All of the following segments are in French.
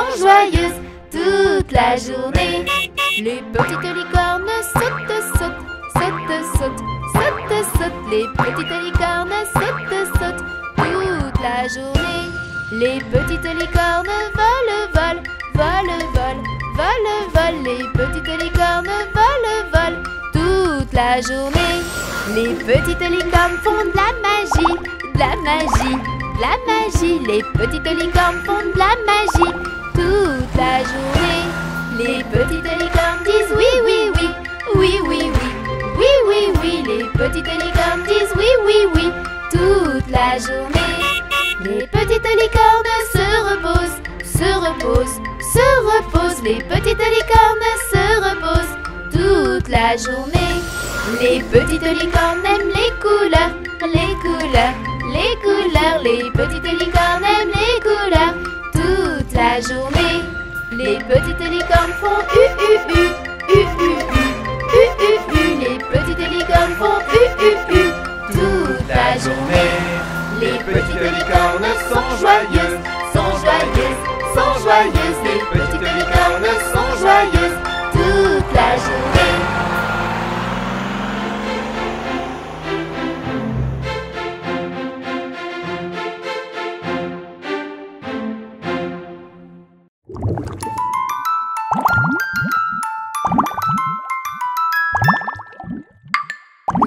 sont joyeuses toute la journée. Les petites licornes sautent, sautent, sautent, sautent, sautent, sautent. Les petites licornes sautent, sautent toute la journée. Les petites licornes volent, volent, volent, volent, volent, volent. Les petites licornes volent, volent toute la journée. Les petites licornes font de la magie, de la magie, de la magie. Les petites licornes font de la magie toute la journée. Les petites licornes disent oui, oui, oui, oui, oui, oui, oui, oui, oui. Les petites licornes disent oui, oui, oui toute la journée. Les petites licornes se reposent, se reposent, se reposent. Les petites licornes se reposent toute la journée. Les petites licornes aiment les couleurs, les couleurs, les couleurs. Les petites licornes aiment les couleurs toute la journée. Les petites licornes font u u u, u u u, u u u. Les petites licornes font u u u toute la journée. Les petites licornes sont joyeuses, sont joyeuses, sont joyeuses. Les petites licornes sont joyeuses toute la journée.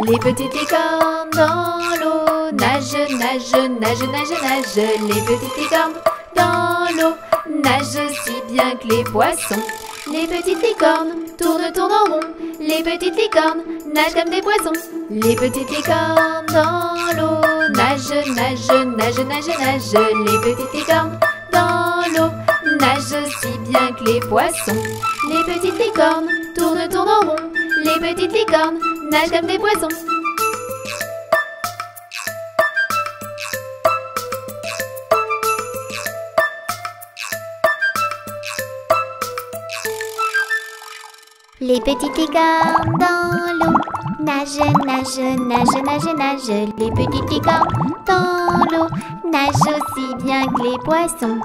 Les petites licornes dans l'eau nagent, nagent, nagent, nagent, nagent. Les petites licornes dans l'eau nagent si bien que les poissons. Les petites licornes tournent, tournent en rond. Les petites licornes nagent comme des poissons. Les petites licornes dans l'eau nagent, nagent, nagent, nagent, nagent. Les petites licornes dans l'eau nagent si bien que les poissons. Les petites licornes tournent, tournent en rond. Les petites licornes nagent comme des poissons. Les petites licornes dans l'eau nagent, nagent, nagent, nagent, nagent. Les petites licornes dans l'eau nagent aussi bien que les poissons.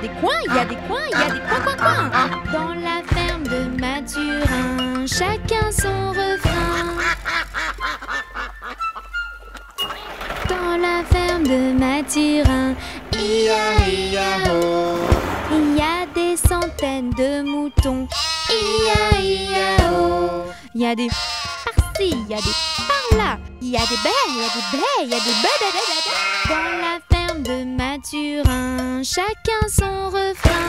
Des coins, il y a des coins, il y a des coins, coins, coins. Dans la ferme de Mathurin, chacun son refrain. Dans la ferme de Mathurin, ia-ia-o, il y a des centaines de moutons, ia-ia-o. Il y a des par-ci, il y a des par-là, il y a des baies, il y a des baies, il y a des baies. Dans la ferme de Mathurin, chacun son refrain.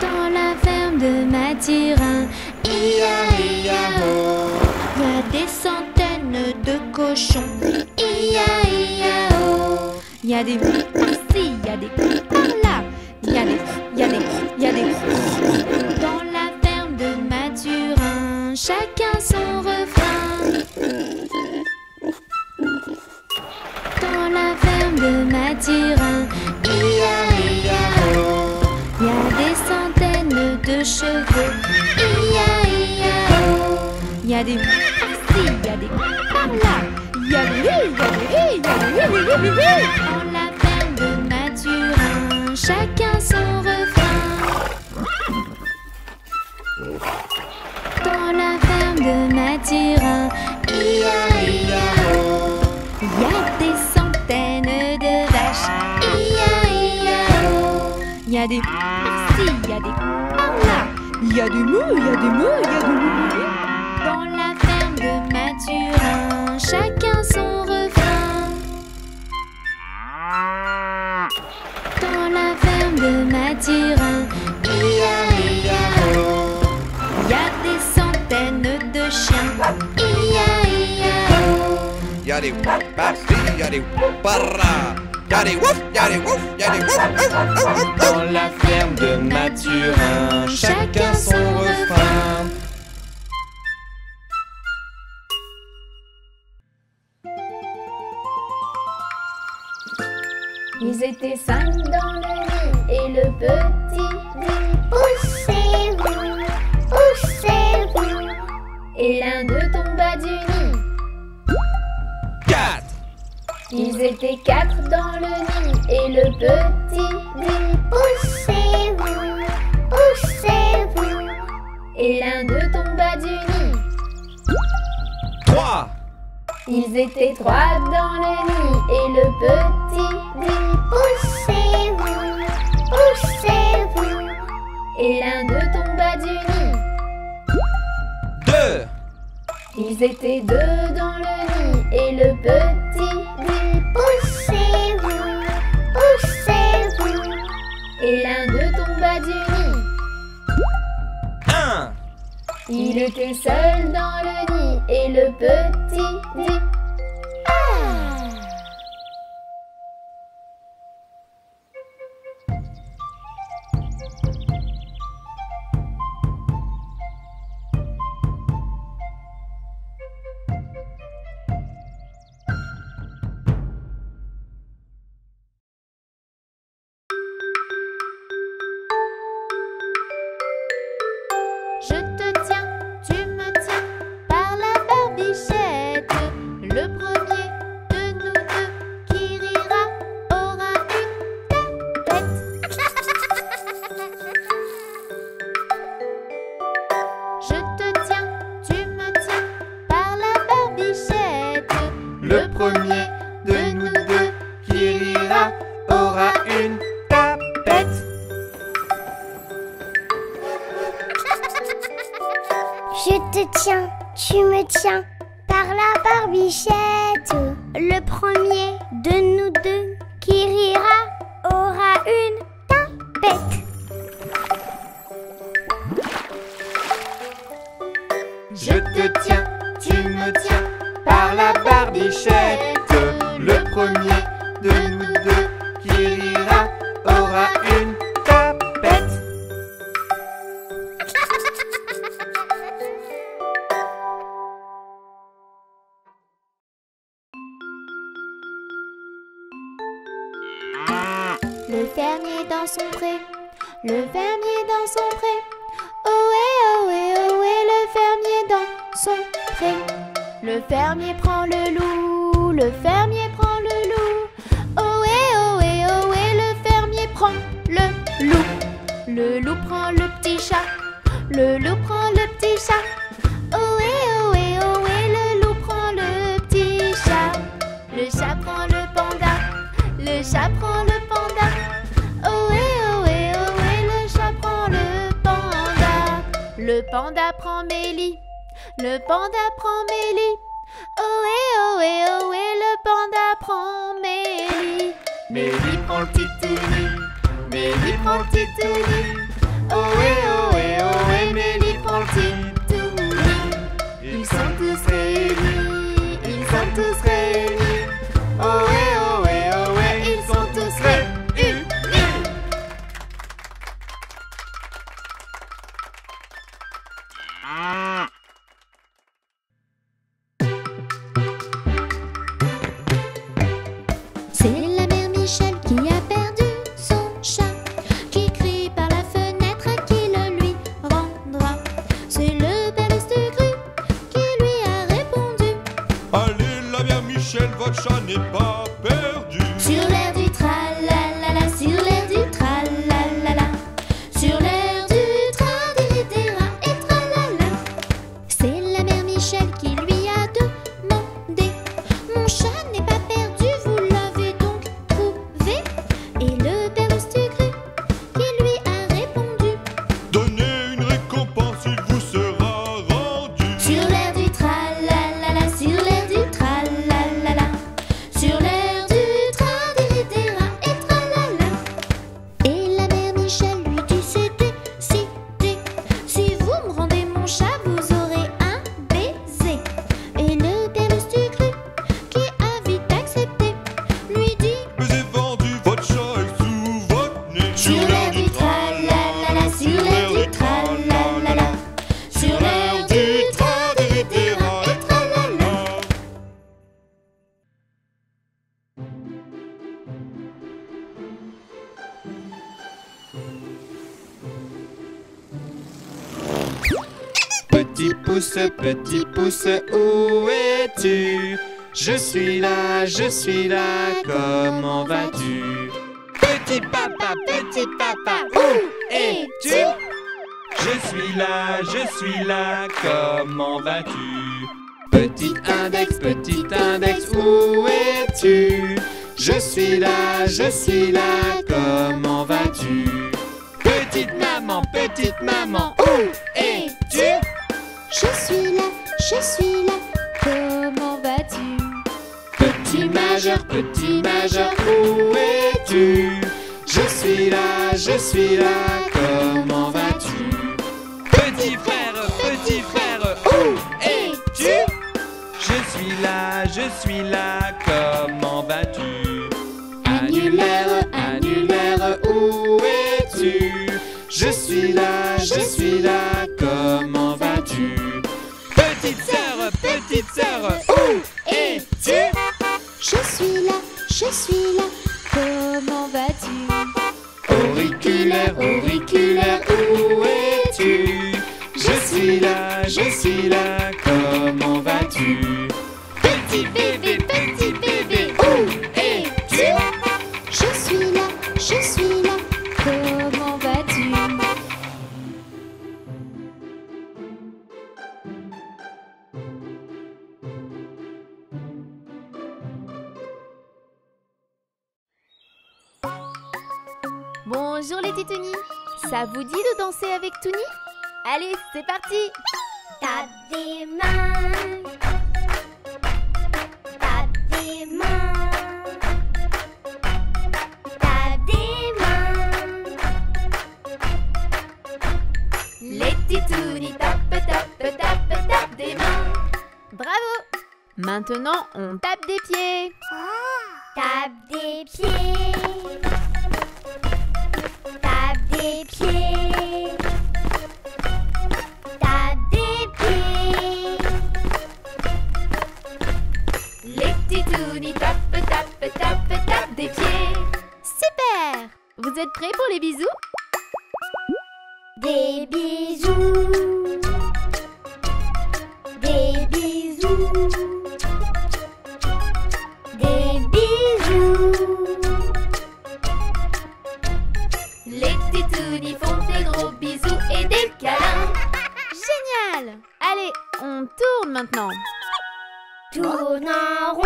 Dans la ferme de Mathurin, ia-ia-o, il y a des centaines de cochons, ia-ia-o. Il y a des par-ci, il y a des par-là, il y a des, il y a des, il y a des. Dans la ferme de Mathurin, chacun son refrain. Dans la ferme de Mathurin, ia-ia-o, il y a des centaines de chevaux, ia-ia-o. Il y a des par-ci, il y a des par-là, il y a des, il y a des, il y a des. Dans la ferme de Mathurin, chacun son refrain. Dans la ferme de Mathurin, ia-ia-o, il y a des centaines de vaches, ia-ia-o. Il y a des par-ci, il y a des par-là, il y a du mou, il y a du mou, il y a du mou. Dans la ferme de Mathurin, chacun son refrain. Dans la ferme de Mathurin, ia-ia-o, il y a des centaines de chiens, ia-ia-o. Il y a des par-ci, il y a des par-là, il y a des wouf, il y a des wouf, il y a des wouf. Dans la ferme de Mathurin, chacun son refrain. Ils étaient 5 dans le lit et le petit dit: poussez-vous, poussez-vous. Et l'un d'eux tomba du nid. 4. Ils étaient 4 dans le lit et le petit dit: poussez-vous, poussez-vous. Et l'un d'eux tomba du nid. 3. Ils étaient 3 dans le lit et le petit dit: poussez-vous, poussez-vous. Et l'un d'eux tomba du lit. 2. Ils étaient 2 dans le lit et le petit dit: poussez-vous, poussez-vous. Et l'un d'eux tomba du lit. 1. Il était seul dans le nid et le petit dit: ah! Le fermier prend le loup. Le loup prend le petit chat, le loup prend le petit chat. Ohé, ohé, ohé, le loup prend le petit chat. Le chat prend le panda, le chat prend le panda. Ohé, ohé, ohé, le chat prend le panda. Le panda prend Mélie, le panda prend Mélie. Ohé, ohé, ohé, le panda prend Mélie. Mélie prend le petit Tony, Mélie prend le petit Tony. Ohé, ohé, ohé, Mélie prend le petit Tony. Ils sont tous réunis, ils sont tous réunis. Ohé, ohé, ohé, ils sont tous réunis. Votre chat n'est pas perdu. Sur l'air du tralalala, sur l'air du tralalala, sur l'air du train des rats et tralala. C'est la mère Michel qui lui a demandé: mon chat n'est pas perdu, vous l'avez donc trouvé? Et le père Oustugru qui lui a répondu: donnez une récompense, il vous sera rendu. Sur l'air du tralalala, sur l'air du tralalala, petit pouce, où es-tu? Je suis là, comment vas-tu? Petit papa, où es-tu? Je suis là, comment vas-tu? Petit index, où es-tu? Je suis là, comment vas-tu? Petite maman, où es-tu? Je suis là, comment vas-tu? Petit majeur, où es-tu? Je suis là, comment vas-tu? Petit frère, où es-tu? Je suis là, comment vas-tu? Annulaire, annulaire, où es-tu? Je suis là, comment vas-tu? Petite sœur, où es-tu? Je suis là, comment vas-tu? Auriculaire, auriculaire, où es-tu? Je suis là, comment vas-tu? Petit bébé, où es-tu? Je suis là, comment vas-tu? Bonjour les titounis, ça vous dit de danser avec Touni? Allez, c'est parti! Tape des mains, tape des mains, tape des mains. Les titounis tapent, tapent, tapent, tapent des mains. Bravo! Maintenant, on tape des pieds. Oh. Tape des pieds. Tape des pieds, tape des pieds. Les petits tounis tapent, tapent, tapent, tapent des pieds. Super! Vous êtes prêts pour les bisous? Des bisous, des bisous. Les petits tounis font maintenant. Tourne en rond.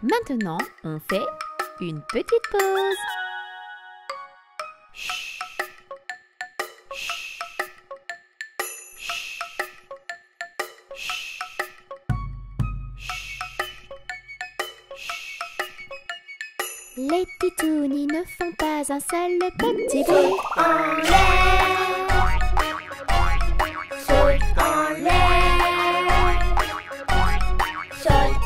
Maintenant, on fait une petite pause. Chut. Chut. Chut. Chut. Chut. Chut. Les pitounis ne font pas un seul petit bruit. Saute en l'air. Saute en l'air. Saute.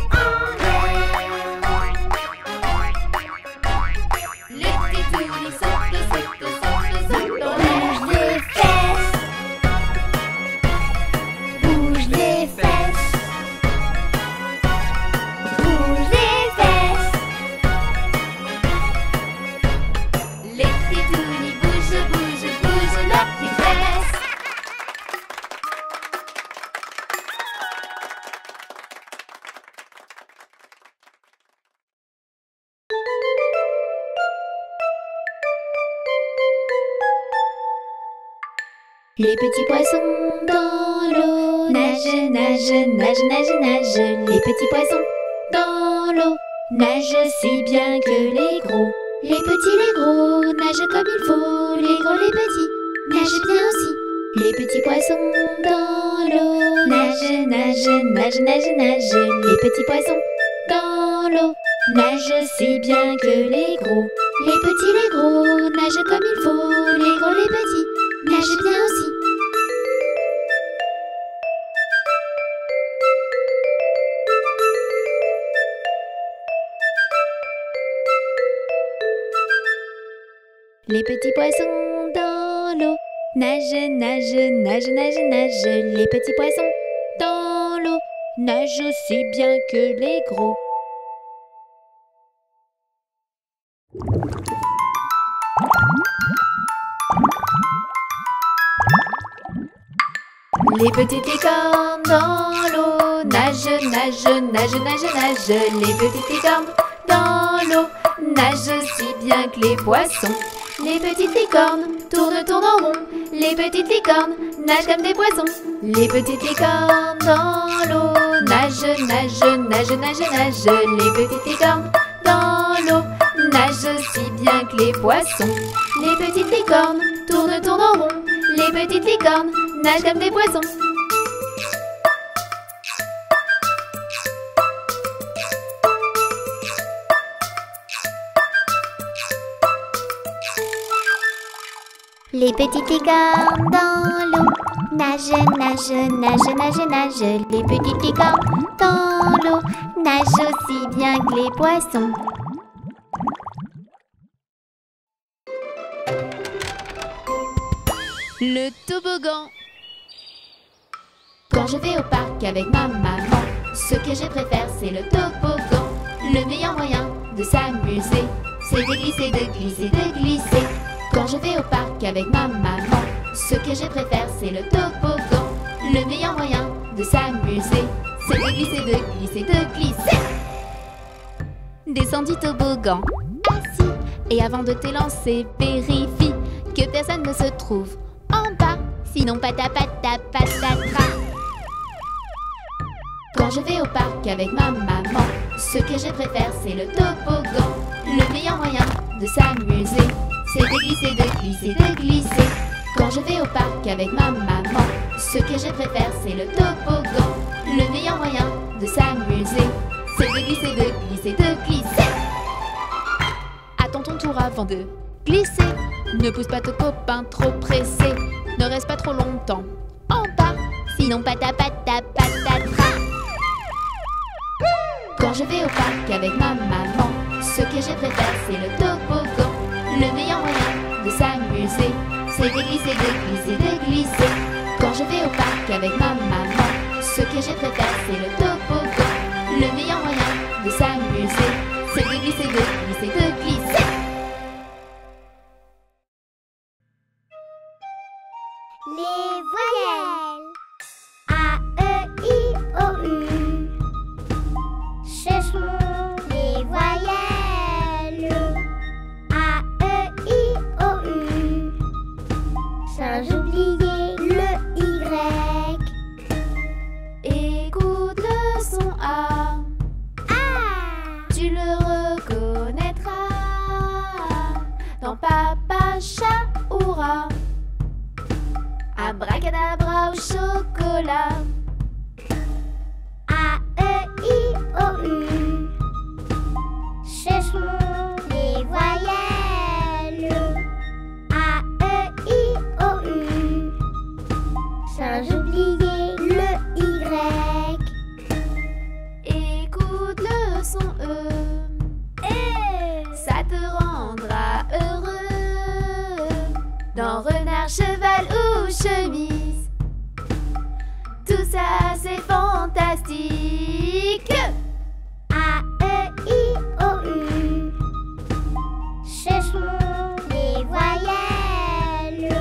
Les petits poissons dans l'eau nagent, nagent, nagent, nagent, nagent. Les petits poissons dans l'eau nagent si bien que les gros. Les petits, les gros nagent comme il faut. Les gros, les petits nagent bien aussi. Les petits poissons dans l'eau nagent, nagent, nagent, nagent, nagent. Les petits poissons dans l'eau nagent si bien que les gros. Les petits, les gros nagent comme il faut. Les gros, les petits nagent bien aussi. Les petits poissons dans l'eau nagent, nagent, nagent, nagent, nagent. Les petits poissons dans l'eau nagent aussi bien que les gros. Les petites licornes dans l'eau nagent, nagent, nagent, nagent, nagent. Les petites licornes dans l'eau nagent si bien que les poissons. Les petites licornes tournent, tournent en rond. Les petites licornes nagent comme des poissons. Les petites licornes dans l'eau nagent, nagent, nagent, nagent, nagent. Les petites licornes dans l'eau nagent si bien que les poissons. Les petites licornes tournent, tournent en rond. Les petites licornes nagent comme des poissons. Les petites licornes dans l'eau nagent, nagent, nagent, nagent, nagent. Les petites licornes dans l'eau nagent aussi bien que les poissons. Le toboggan. Quand je vais au parc avec ma maman, ce que je préfère c'est le toboggan. Le meilleur moyen de s'amuser, c'est de glisser, de glisser, de glisser. Quand je vais au parc avec ma maman, ce que je préfère c'est le toboggan. Le meilleur moyen de s'amuser, c'est de glisser, de glisser, de glisser. Descends du toboggan, assis, et avant de t'élancer, vérifie que personne ne se trouve en bas, sinon patapata patatra. Quand je vais au parc avec ma maman, ce que je préfère c'est le toboggan. Le meilleur moyen de s'amuser, c'est de glisser, de glisser, de glisser. Quand je vais au parc avec ma maman, ce que je préfère c'est le toboggan. Le meilleur moyen de s'amuser, c'est de glisser, de glisser, de glisser. Attends ton tour avant de glisser. Ne pousse pas ton copain trop pressé. Ne reste pas trop longtemps en bas, sinon patapata patatra. Quand je vais au parc avec ma maman, ce que je préfère c'est le toboggan. Le meilleur moyen de s'amuser, c'est de glisser, de glisser, de glisser. Quand je vais au parc avec ma maman, ce que je préfère c'est le toboggan. Le meilleur moyen de s'amuser, c'est de glisser, de glisser, de glisser. Les voyelles. A, E, I, O, chocolat. A-E-I-O-U. Cherchons les voyelles. A-E-I-O-U. Singe oublié le Y. Écoute le son E. Et ça te rendra heureux. Dans renard, cheval ou chemise, tout ça c'est fantastique. A-E-I-O-U. Cherchons les voyelles.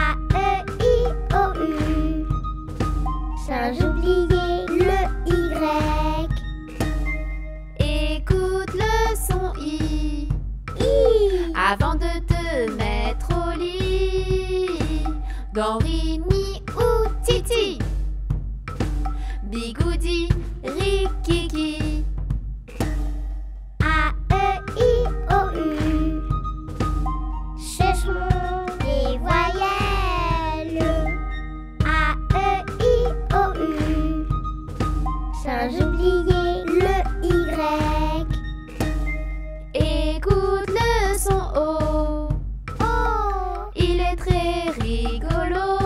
A-E-I-O-U. Singe oublié le Y. Écoute le son I. I. Avant de te mettre au lit. Dans Rini ou Titi, Bigoudi, Rikiki. A-E-I-O-U. Cherchons les voyelles. A-E-I-O-U. Singe oublié le Y. Écoute le son O. O. Il est très rigolo.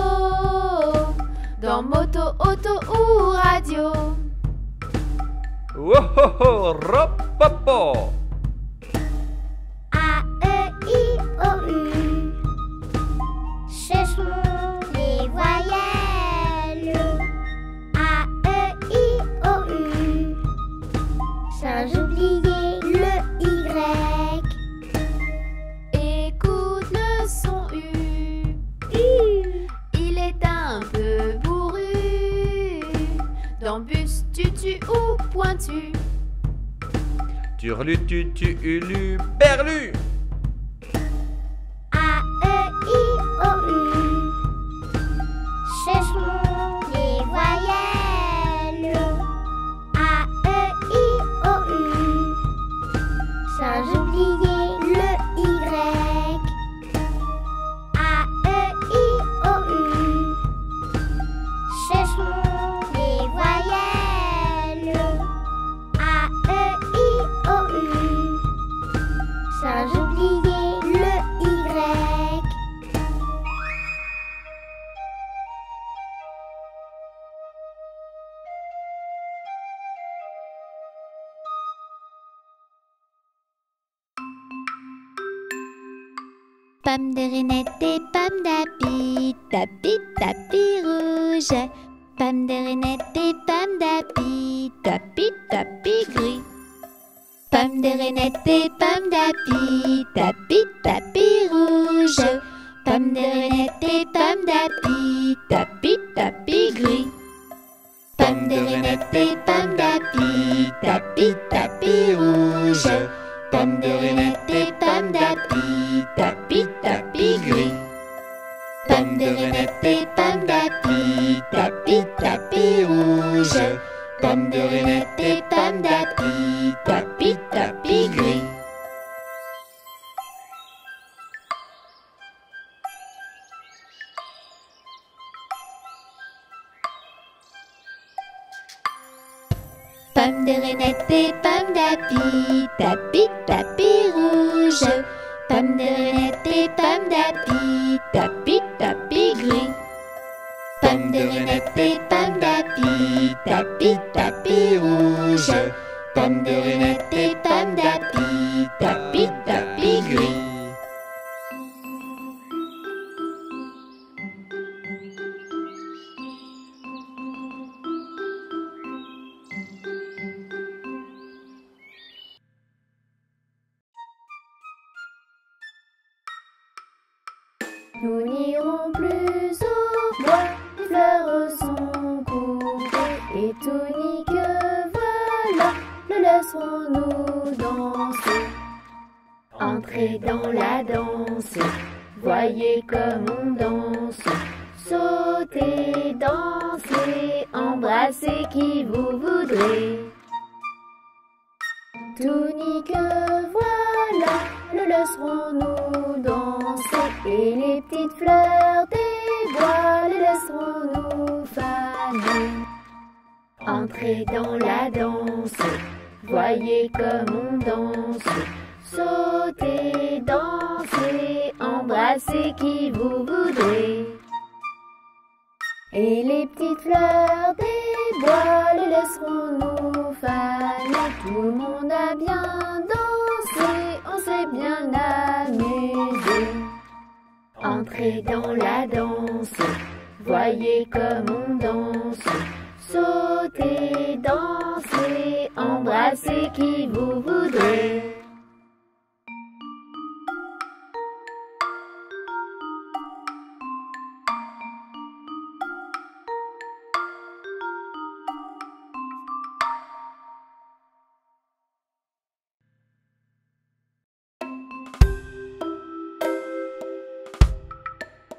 Dans moto, auto ou radio. Wohoho, ropopo. A-E-I-O-U. Cherchons les voyelles. A-E-I-O-U. Singe oublié le Y. Écoute le son U. U. Il est un peu beau. Dans bus, tutu ou pointu. Turlu, tutu, ulu, berlu. A-E-I-O-U. Cherchons les voyelles. A-E-I-O-U. Singe oublié le Y. A-E-I-O-U. Cherchons singe oublié le Y. Pomme de renette et pomme d'api, tapi tapi rouge. Pomme de renette et pomme d'api, tapi tapi gris. Pomme de renette et pomme d'api, tapi tapi rouge. Pomme de renette et pomme d'api, tapi tapi gris. Pomme de renette et pomme d'api, tapi tapi rouge. Pomme de renette et pomme d'api, tapi tapi gris. Pomme de renette et pomme d'api, tapi tapi rouge. Pomme de renette et pomme d'api, tapi tapi gris. Pomme de renette et pomme d'api, tapi tapi rouge. Pomme de renette et pomme d'api, tapi tapi gris. Pomme de renette et pomme d'api, tapi tapi rouge. Pomme de renette et pomme d'api, tapi tapi gris. Nous n'irons plus au bois, fleurs sont coupées et tonique voilà, le laisserons-nous danser. Entrez dans la danse, voyez comme on danse. Sautez, dansez, embrassez qui vous voudrez. Tonique voilà, le laisserons-nous danser. Et les petites fleurs des bois, les laisserons-nous faner. Entrez dans la danse, voyez comme on danse. Sautez, dansez, embrassez qui vous voudrez. Et les petites fleurs des bois les laisserons-nous faner. Tout le monde a bien dansé, on s'est bien amusé. Entrez dans la danse, voyez comme on danse. Sautez, dansez, embrassez qui vous voudrez.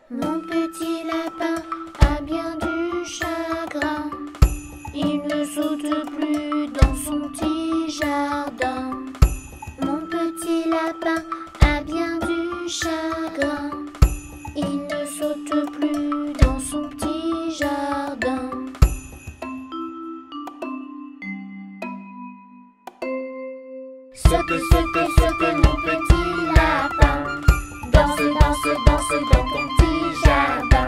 Mon petit lapin a bien du chagrin. Il ne saute plus dans son petit jardin. Mon petit lapin a bien du chagrin. Il ne saute plus dans son petit jardin. Saute, saute, saute mon petit lapin. Danse, danse, danse dans ton petit jardin.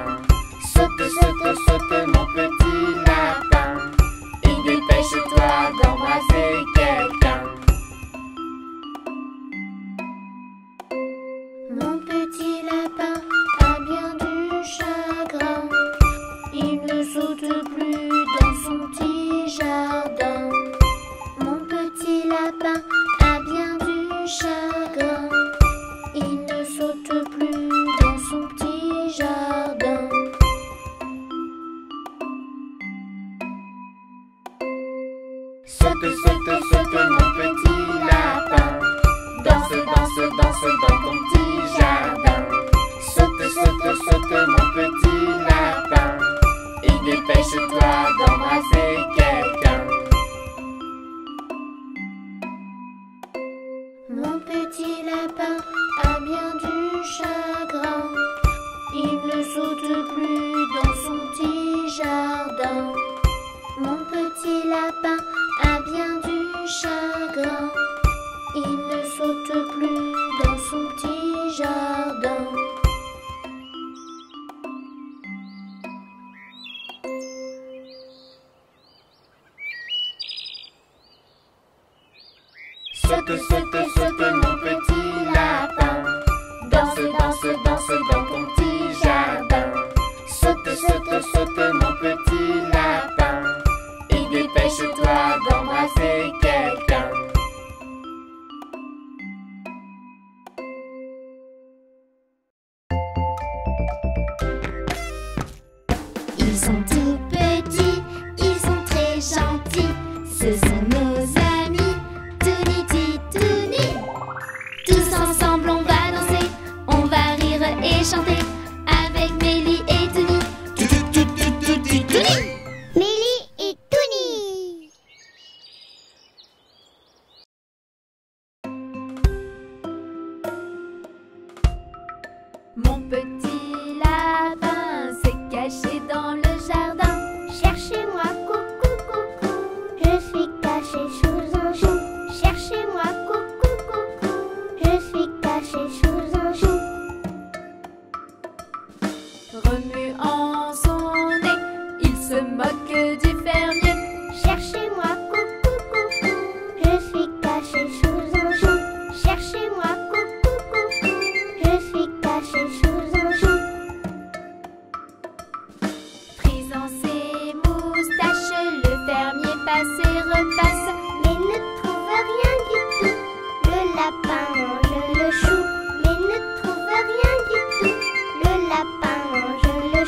Saute, saute, saute mon petit lapin. Et dépêche-toi d'embrasser quelqu'un. Mon petit lapin a bien du chagrin. Il ne saute plus dans son petit jardin. Mon petit lapin a bien du chagrin. Il ne saute plus dans son petit jardin. Saute, saute, saute mon petit lapin. Danse, danse, danse dans ton petit jardin. Saute, saute, saute mon petit lapin. Et dépêche-toi d'embrasser quelqu'un. Mon petit lapin a bien du chagrin. Il ne saute plus dans son petit jardin. Mon petit lapin a bien du chagrin. Il ne saute plus dans son petit jardin. Saute, saute, saute mon petit lapin. Danse, danse, danse dans ton petit jardin. Saute, saute, saute mon petit lapin. Et dépêche-toi d'embrasser quelqu'un. Ils sont tout petits, ils sont très gentils. Ce sont nos amis, Tony, Titouni. Tous ensemble on va danser, on va rire et chanter avec Mélie et Tony. Titouni. Mélie et Tony. Mon petit lapin s'est caché dans le jardin. Cherchez-moi, coucou, coucou. Je suis caché sous un chou. Cherchez-moi, coucou, coucou. Je suis caché sous un chou. Remuant son nez, il se moque du fermier. Cherchez-moi, coucou, coucou. Je suis caché sous un chou. Cherchez-moi, coucou, coucou. Je suis caché sous un chou. Prisant ses moustaches, le fermier passe et repasse. Mais ne trouve rien du tout. Le lapin mange le chou. Mais ne trouve rien du tout. Le lapin mange le chou.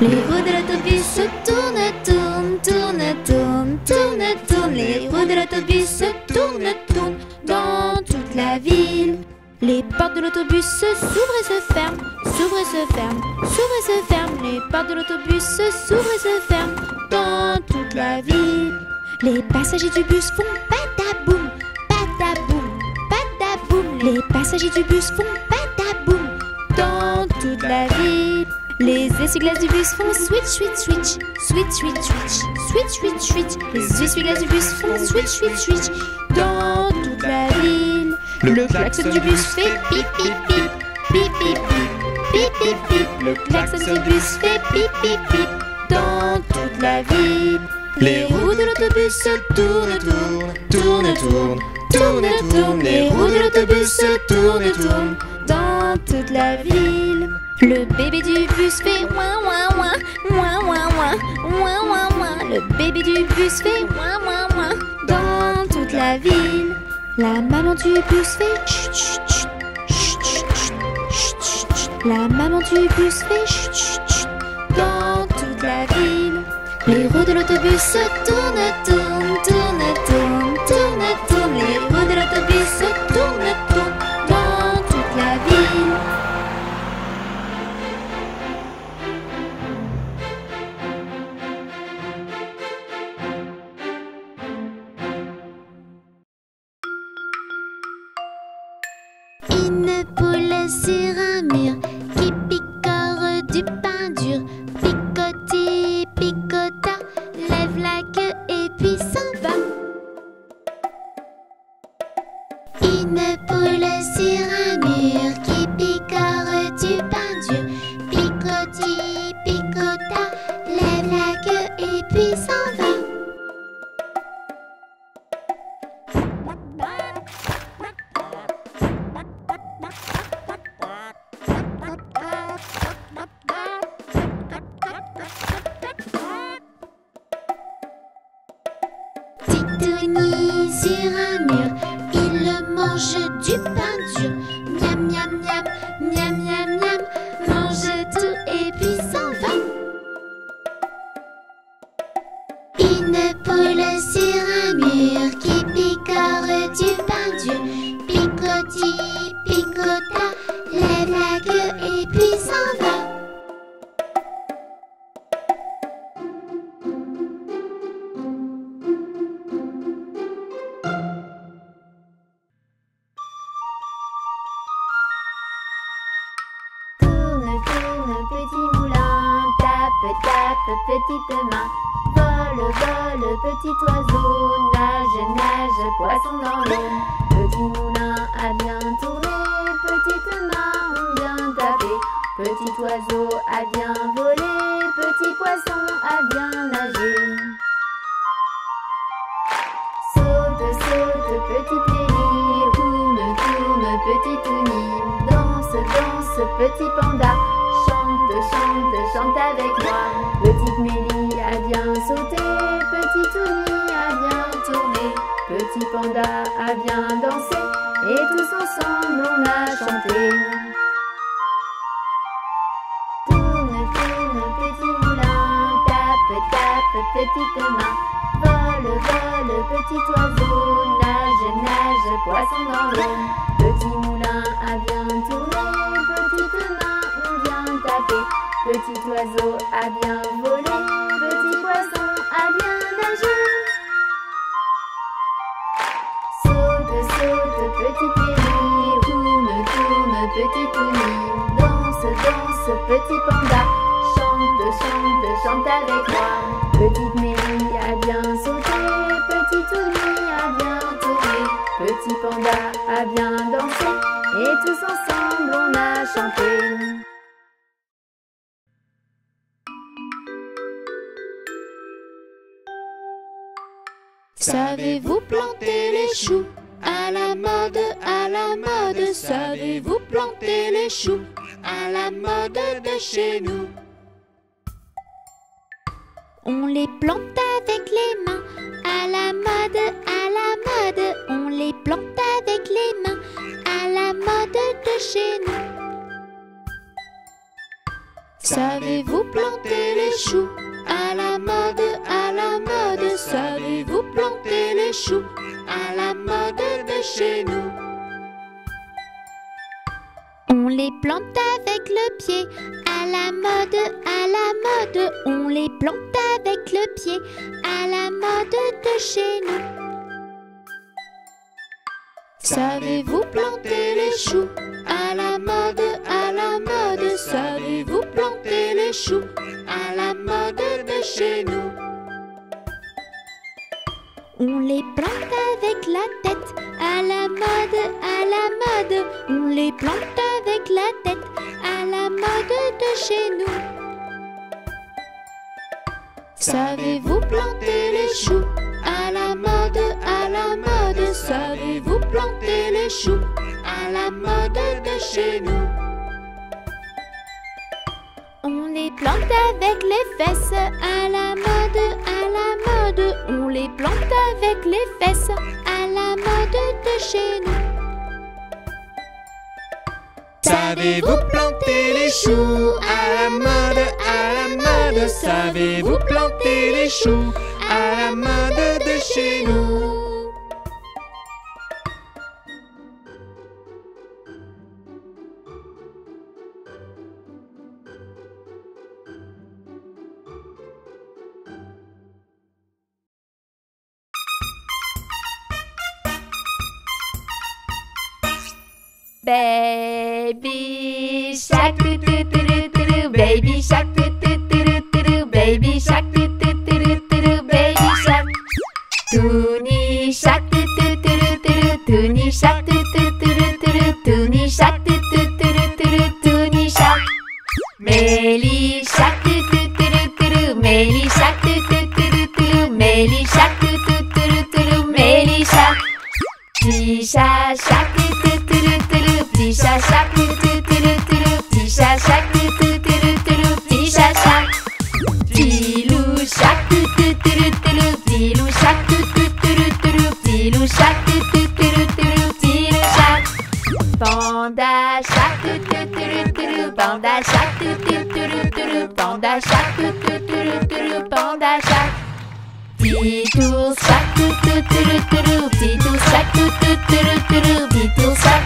Les roues de l'autobus se tournent, tournent, tournent, tournent, tournent, tournent. Les roues de l'autobus se tournent, tournent dans toute la ville. Les Les portes de l'autobus s'ouvrent et se ferment, s'ouvrent et se ferment, s'ouvrent et se ferment. Les portes de l'autobus s'ouvrent et se ferment dans toute la ville. Les passagers du bus font pataboum, pataboum, pataboum. Les passagers du bus font pataboum dans toute la ville. Les essuie-glaces du bus font switch, switch, switch, switch, switch, switch, switch, switch. Les essuie-glaces du bus font switch, switch, switch dans toute la ville. Le klaxon du bus fait pip, pip, pip, pip, pip, pip, pip, pip. Le klaxon du bus fait pip, pip, pip dans toute la ville. Les roues de l'autobus se tournent, tournent, tournent, tournent, tournent, tournent. Les roues de l'autobus se tournent, tournent dans toute la ville. Le bébé du bus fait ouin ouin ouin, ouin ouin ouin, ouin ouin ouin. Le bébé du bus fait ouin ouin ouin dans toute la ville. La maman du bus fait chut chut chut chut chut chut. La maman du bus fait chut chut chut dans toute la ville. Les roues de l'autobus se tournent, tournent, tournent, tournent, tournent, tournent. Les roues de l'autobus se tournent, tournent dans toute la ville. Une poule sur un mur qui picore du pain dur. Picotis, picota, lève la queue et puis s'en va. Une poule sur un mur qui picore du pain dur. Picotis, picota, lève la queue et puis s'en va. Sur un mur, il mange du pain dur. Miam, miam, miam, miam, miam, miam, mange tout et puis s'en va. Une poule sur un mur qui picore du pain dur. Picotis, picota, lève la queue et puis s'en va. Petite main, vole, vole, petit oiseau, nage, nage, poisson dans l'eau. Petit moulin a bien tourné, petite main a bien tapé. Petit oiseau a bien volé, petit poisson a bien nagé. Saute, saute, petite Mélie, roule, tourne, petite Ounie. Danse, danse, petit panda. Chante, chante, chante avec moi. Petite Mélie a bien sauté, petite Ounie a bien tourné, petit panda a bien dansé, et tous ensemble on a chanté. Tourne, tourne, petit moulin, tape, tape, petite main, vole, vole, petit oiseau, nage, nage, poisson dans l'eau. Petit moulin a bien tourné, petite main. Petit oiseau a bien volé, petit poisson a bien nagé. Saute, saute, petite Mélie, tourne, tourne, petite Ounie. Danse, danse, petit panda, chante, chante, chante avec moi. Petite Mélie a bien sauté, petite Ounie a bien tourné, petit panda a bien dansé, et tous ensemble on a chanté. Savez-vous planter les choux? À la mode, à la mode. Savez-vous planter les choux? À la mode de chez nous. On les plante avec les mains. À la mode, à la mode. On les plante avec les mains. À la mode de chez nous. Savez-vous planter les choux? À la mode, à la mode. Savez-vous planter les choux? À la mode de chez nous. plante avec le pied. À la mode, on les plante avec le pied. À la mode de chez nous. Savez-vous planter les choux? À la mode, savez-vous planter les choux? À la mode de chez nous. On les plante avec la tête. À la mode, on les plante avec la tête. À la mode de chez nous. Savez-vous planter les choux? À la mode, savez-vous planter les choux? À la mode de chez nous. On les plante avec les fesses. À la mode, on les plante avec les fesses. À la mode de chez nous. Savez-vous planter les choux? À la mode, savez-vous planter les choux? À la mode de chez nous. Baby shark, doo doo doo doo doo, baby shark, doo doo doo doo doo, baby shark, doo doo doo doo doo, baby shark. Toonie shark, doo doo doo doo doo, toonie shark, doo doo doo doo doo, toonie shark, doo doo doo doo doo, toonie shark. Mélie shark, doo doo doo doo doo, Mélie shark, doo doo doo doo doo, Mélie shark, doo doo doo doo doo, Mélie shark. Tisha shark, doo doo doo doo doo. Tisha shark, doo doo doo doo. Tisha shark, doo doo doo doo. Tisha shark. Tilou shark, doo doo doo doo. Tilou shark, doo doo doo doo. Tilou shark, doo doo doo doo. Tilou shark. Panda shark, doo doo doo doo. Panda shark, doo doo doo doo. Panda shark, doo doo doo doo. Panda shark. Titou shark, doo doo doo doo. Titou shark, doo doo doo doo. Titou shark.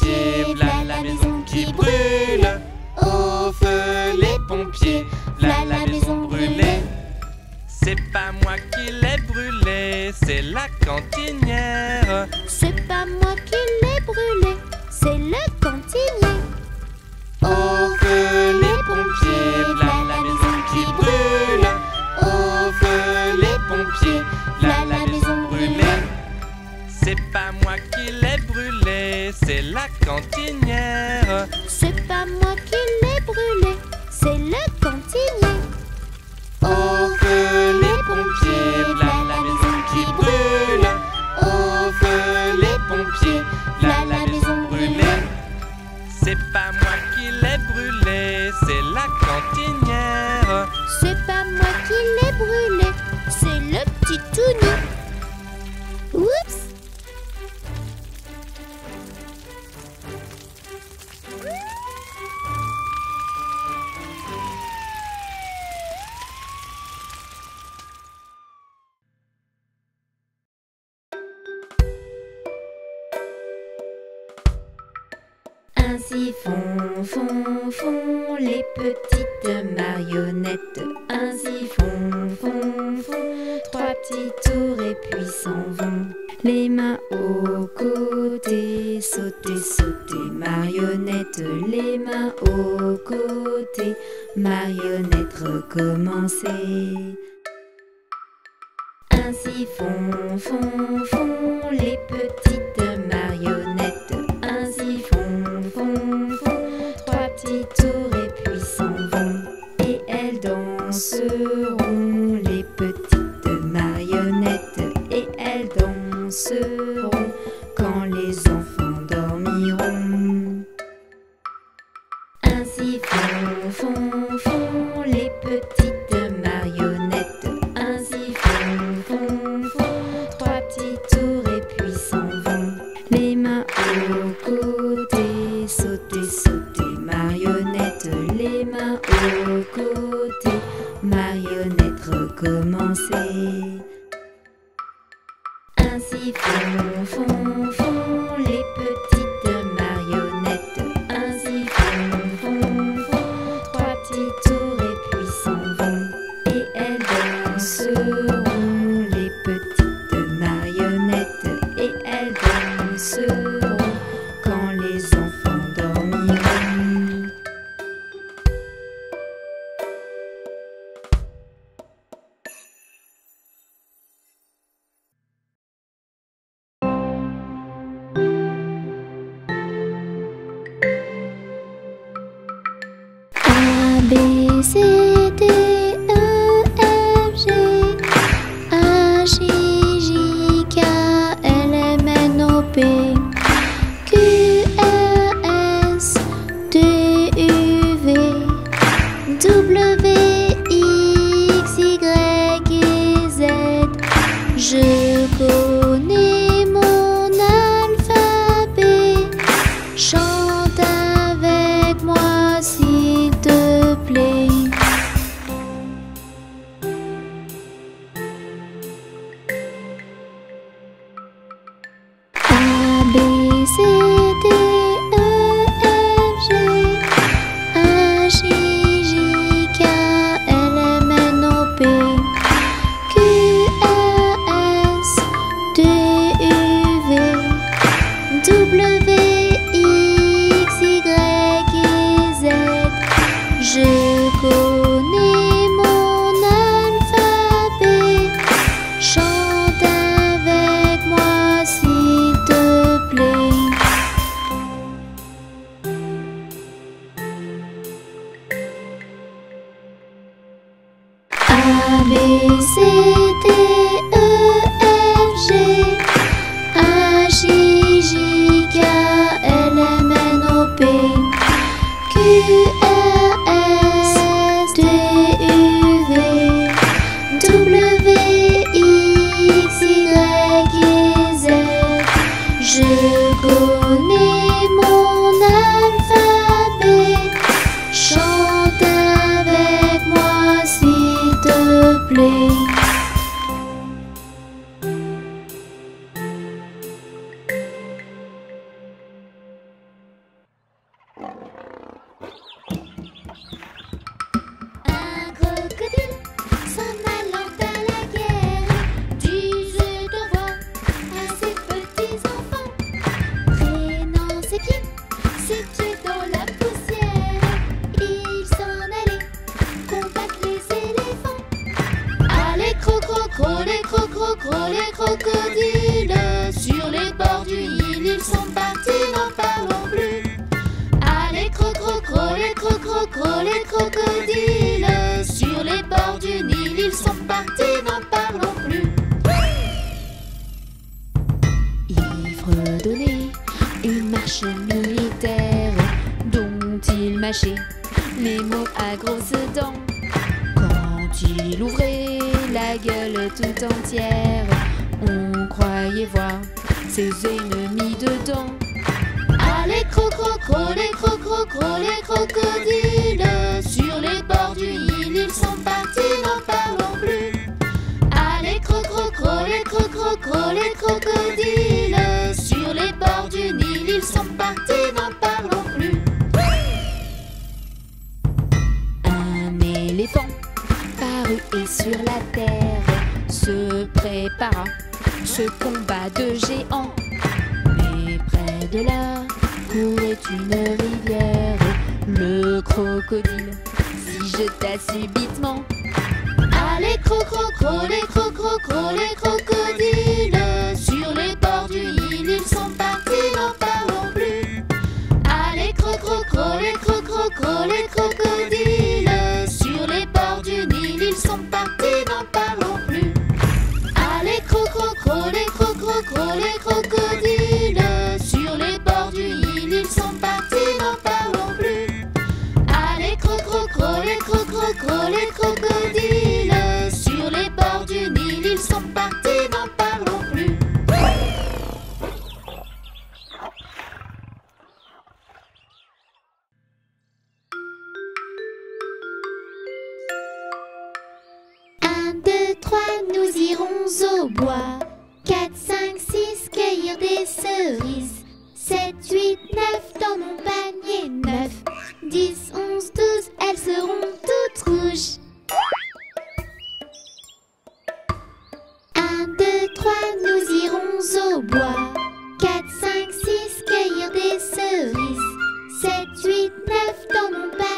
pompiers, v'là la maison qui brûle. Au feu les pompiers, v'là la maison brûlée. C'est pas moi qui l'ai brûlée, c'est la cantinière. C'est pas moi qui l'ai brûlée, c'est le cantinier. Au feu les pompiers, v'là la maison qui brûle. Au feu les pompiers, v'là la maison brûlée. C'est pas moi qui l'ai brûlée, c'est la cantinière. C'est pas moi qui l'ai brûlée, c'est le cantinier. Au feu les pompiers, v'là la maison qui brûle. Au feu les pompiers, v'là la maison brûlée. C'est pas moi qui l'ai brûlée, c'est la cantinière. C'est pas moi qui l'ai brûlée, c'est le petit tounou. Oups! Ainsi font, font, font les petites marionnettes. Ainsi font, font, font trois petits tours et puis s'en vont. Les mains aux côtés, sauter, sauter, marionnette. Les mains aux côtés, marionnette, recommencer. Ainsi font, font, font les petites marionnettes. Ainsi font, font, font trois petits tours et puis s'en vont. Et elles danseront, les petites marionnettes. Et elles danseront quand les enfants dormiront. Ainsi font, font, font les petites marionnettes. Ainsi font, font, font trois petits tours et puis s'en vont. Les mains aux côtés, sauter, sauter, marionnettes. Les mains aux côtés, marionnettes, recommencer. Ainsi font, font, font les petites marionnettes. Ainsi font, font, font trois petits tours et puis s'en vont. Et elles danseront, les petites marionnettes. Et elles danseront quand les enfants dormiront. Crocs, les crocodiles, sur les bords du Nil, ils sont partis, n'en parlons plus. Allez, crocs, crocs, crocs, les crocs, crocs, crocs, les crocodiles, sur les bords du Nil, ils sont partis, n'en parlons plus. Ivre donné, une marche militaire dont il mâchait les mots à grosses dents. Quand il ouvrait la gueule tout entière, on croyait voir ses ennemis dedans. Allez, crocs, crocs, crocs, les crocs, crocs, crocs, les crocodiles, sur les bords du Nil, ils sont partis, n'en parlons plus. Allez, crocs, crocs, crocs, les crocs, crocs, crocs, les crocodiles, sur les bords du Nil, ils sont partis, n'en parlons plus. Un éléphant parut et sur la terre se prépara ce combat de géants. Et près de là courait une rivière. Le crocodile s'y jeta subitement. Allez, crocs, crocs, crocs, les crocs, crocs, crocs, les crocodiles, sur les bords du Nil, ils sont partis, n'en parlons plus. Allez, crocs, crocs, crocs, les crocs, crocs, crocs, les crocodiles, sur les bords du Nil, ils sont partis, n'en parlons plus. Allez, crocs, crocs, crocs, les crocs, crocs, crocs, les crocodiles, sur les bords du Nil, ils sont partis, n'en parlons plus. Allez, crocs, crocs, crocs, les crocs, crocs, crocs, les crocodiles, sur les bords du Nil, ils sont partis, n'en parlons plus. Nous irons au bois. 4, 5, 6, cueillir des cerises. 7, 8, 9, dans mon panier 9, 10, 11, 12, elles seront toutes rouges. 1, 2, 3, nous irons au bois. 4, 5, 6, cueillir des cerises. 7, 8, 9, dans mon panier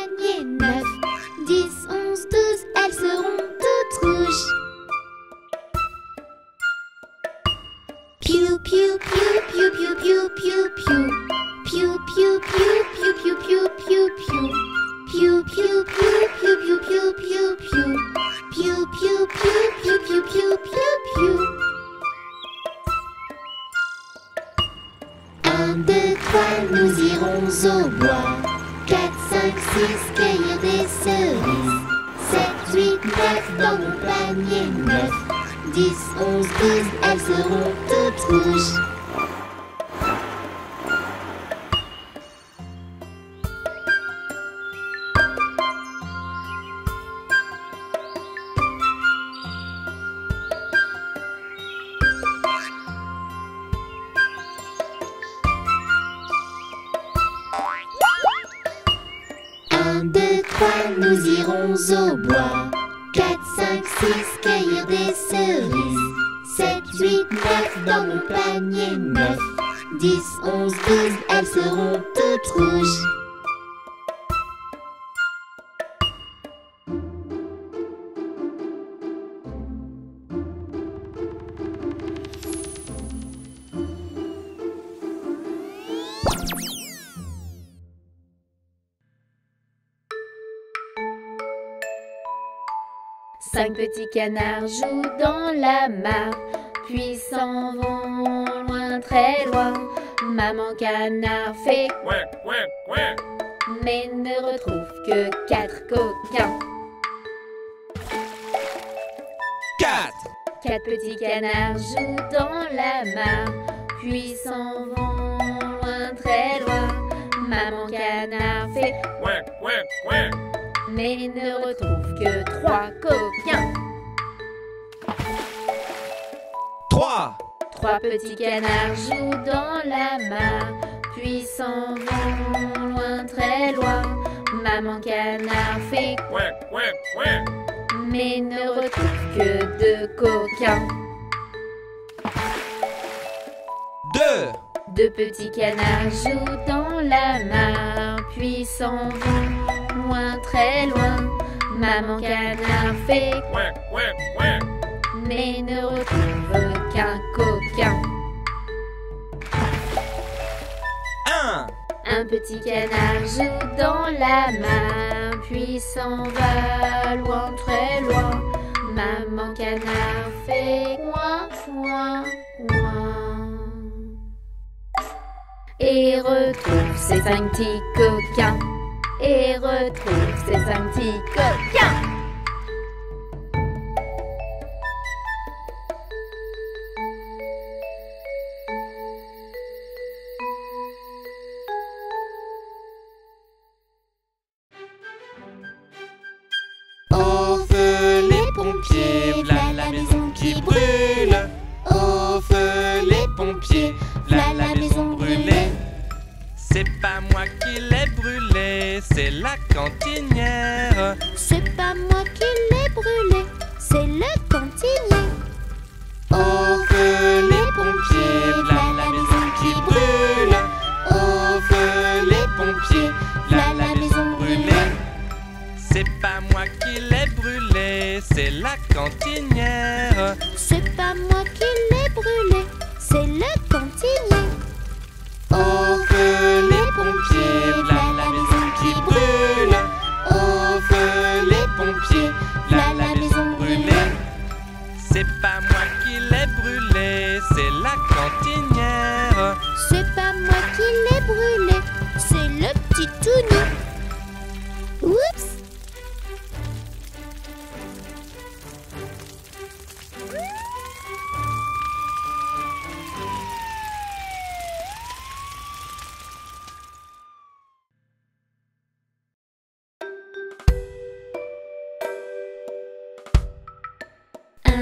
9, 10, 11, 12, elles seront toutes rouges. Piu piu piu piu piu piu piu piu piu piu piu piu piu piu piu piu piu piu piu piu piu piu piu piu piu piu piu piu. 1, 2, 3, nous irons au bois. 4, 5, 6, cueillir des cerises. 7, 8, 9, dans mon panier 9, 10, 11, 12, elles seront toutes rouges. 1, 2, 3, nous irons au bois. 4, 5, 6, cueillir des cerises. 7, 8, 9, dans mon panier 9, 10, 11, 12, elles seront toutes rouges. 5 petits canards jouent dans la mare, puis s'en vont loin, très loin. Maman canard fait ouin, ouin, ouin, mais ne retrouve que 4 coquins. 4 petits canards jouent dans la mare, puis s'en vont loin, très loin. Maman canard fait ouin, ouin, ouin, mais ne retrouve que 3 coquins. 3 petits canards jouent dans la mare, puis s'en vont loin, très loin. Maman canard fait ouin, ouin, ouin, mais ne retrouve que 2 coquins. 2 petits canards jouent dans la mare, puis s'en vont loin, très loin. Maman canard fait ouin, ouin, ouin, mais ne retrouve qu'un coquin. Un petit canard joue dans la main, puis s'en va loin, très loin. Maman canard fait coin, coin, coin et retrouve ses cinq petits coquins. Et retrouve ses cinq petits coquins. V'là la maison qui brûle. Au feu les pompiers, v'là la maison brûlée. C'est pas moi qui l'ai brûlée, c'est la cantinière. C'est pas moi qui l'ai brûlée, c'est le cantinier. Au feu les pompiers, v'là la maison qui brûle. Au feu les pompiers, v'là la maison brûlée. C'est pas moi qui l'ai brûlée, c'est la cantinière. C'est pas moi qui l'ai brûlée, c'est le cantinier. Au feu les pompiers, v'là la maison qui brûle. Au feu les pompiers, v'là la maison brûlée. C'est pas moi qui l'ai brûlée, c'est la cantinière. C'est pas moi qui l'ai brûlée, c'est le petit tounou. Oups!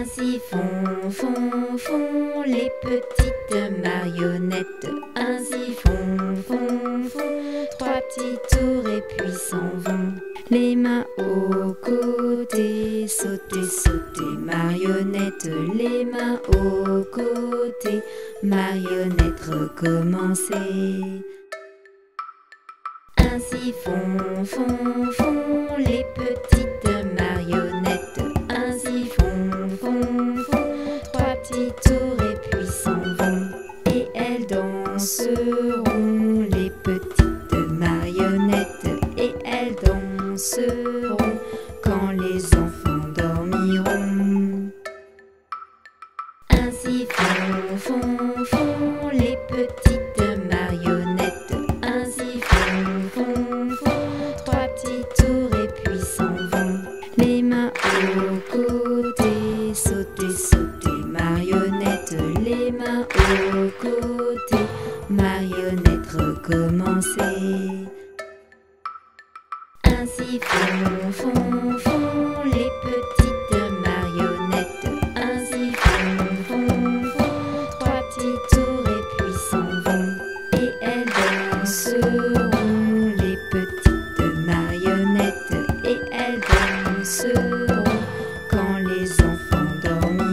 Ainsi font, font, font les petites marionnettes. Ainsi font, font, font trois petits tours et puis s'en vont. Les mains aux côtés, sauter, sauter, marionnettes. Les mains aux côtés, marionnettes, recommencer. Ainsi font, font, font les petites marionnettes. Ainsi font, font, font trois petits tours et puis s'en vont. Et elles danseront, les petites marionnettes. Et elles danseront quand les enfants dormiront. Ainsi font, font, font les petites marionnettes. Ainsi font, font, font trois petits tours et puis s'en vont. Les mains aux côtés, sauter, sauter, marionnettes. Les mains aux côtés, marionnettes, recommencer. Ainsi font, font, font les petites marionnettes. Ainsi font, font, font trois petits tours et puis s'en vont. Et elles danseront, les petites marionnettes. Et elles danseront quand les enfants dormiront.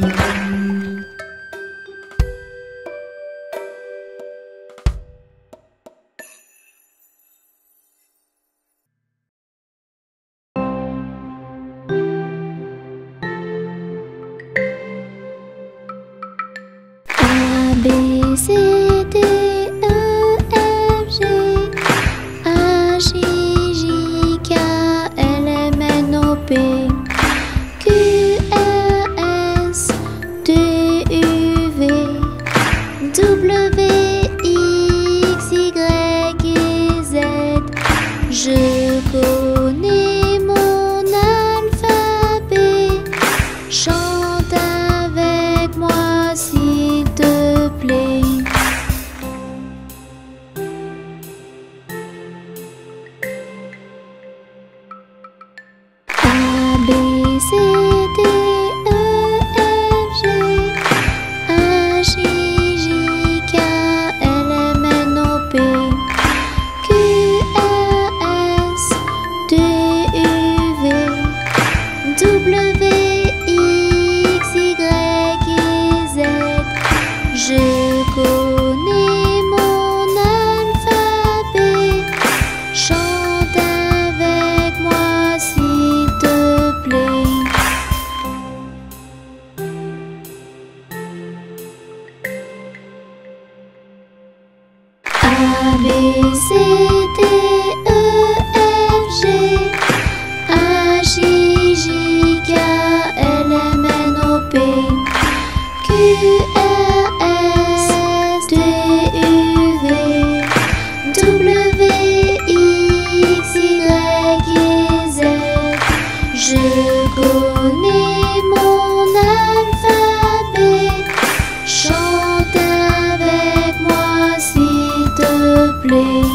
A, B, C, D, E, F, G, H, I, J, K, L, M, N, O, P, Q, R, S, T, U, V, W, X, Y, et Z. Je connais mon alphabet. Chante avec moi s'il te plaît. A, B, C, D, E, F, G, H, I, J, K, L, M, N, O, P, Q, R, S, T, U, V, W, X, Y, et Z. Je connais mon alphabet. Chante avec moi s'il te plaît. P, Q, R, S, T, U, V, W, X, Y, et Z. Je connais mon alphabet. Chante avec moi, s'il te plaît.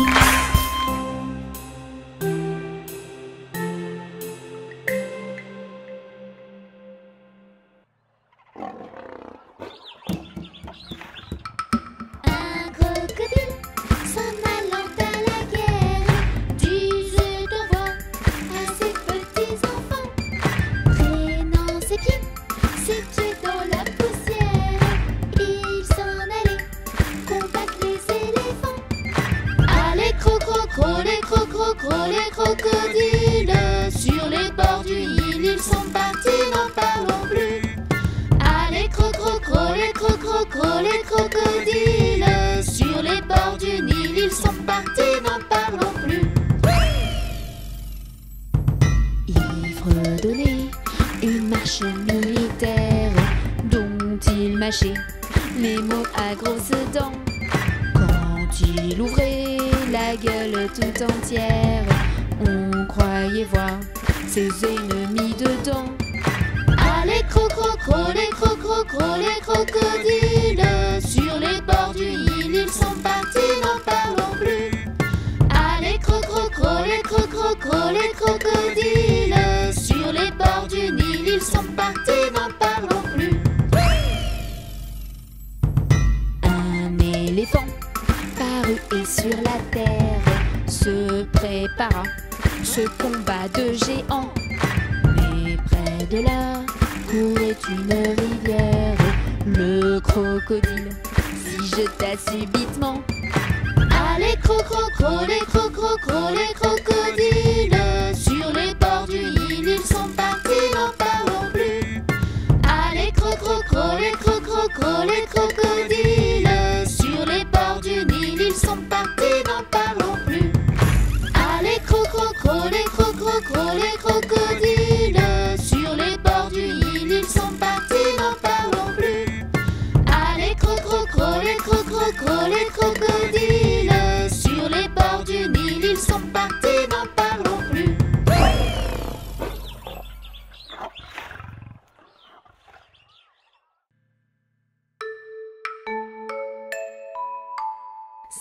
Les crocodiles sur les bords du Nil, ils sont partis, n'en parlons plus. Allez, les crocodiles sur les bords du Nil, ils sont partis, n'en parlons plus. Ils redonnaient une marche militaire dont il mâchait les mots à grosses dents. Quand il ouvrait la gueule tout entière, on croyait voir ses ennemis dedans. Allez, les crocodiles sur les bords du Nil, ils sont partis, n'en parlons plus. Allez, les crocodiles sur les bords du Nil, ils sont partis, n'en parlons plus. Un éléphant parut et sur la terre se prépara ce combat de géants. Mais près de là courait une rivière. Le crocodile s'y jeta subitement. Allez, les crocodiles sur les bords du Nil, ils sont partis, n'en parlons plus. Allez, les crocodiles sur les bords du Nil, ils sont partis, n'en parlons plus. Allez, les crocodiles sur les bords du Nil, ils sont partis, n'en parlons plus. Allez, les crocodiles sur les bords du Nil, ils sont partis, n'en parlons plus.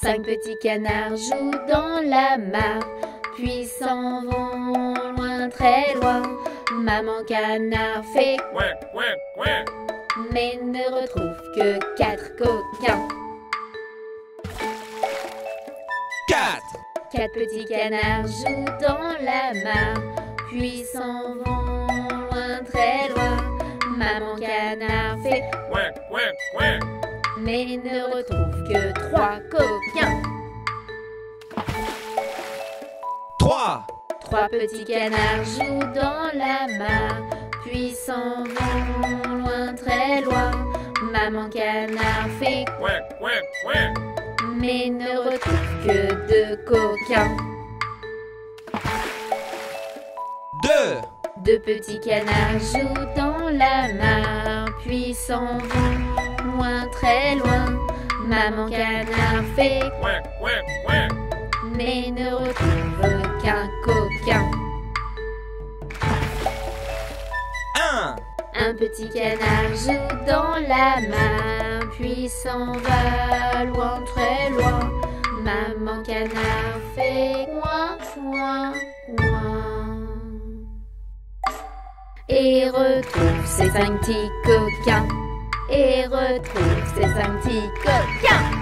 Cinq petits canards jouent dans la mare, puis s'en vont loin, très loin. Maman canard fait ouin, ouin, ouin, mais ne retrouve que quatre coquins. Quatre! Quatre petits canards jouent dans la mare, puis s'en vont loin, très loin. Maman canard fait ouin, ouin, ouin, mais ne retrouve que trois coquins. Trois! Trois petits canards jouent dans la mare, puis s'en vont loin, très loin. Maman canard fait ouin, ouin, ouin, mais ne retrouve que deux coquins. Deux! Deux petits canards jouent dans la mare, puis s'en vont loin, très loin. Maman canard fait ouin, ouin, ouin, mais ne retrouve qu'un coquin. Un! Un petit canard joue dans la mare, puis s'en va loin, très loin. Maman canard fait ouin, ouin, ouin, et retrouve ses cinq petits coquins. Et retrouve ses cinq petits coquins.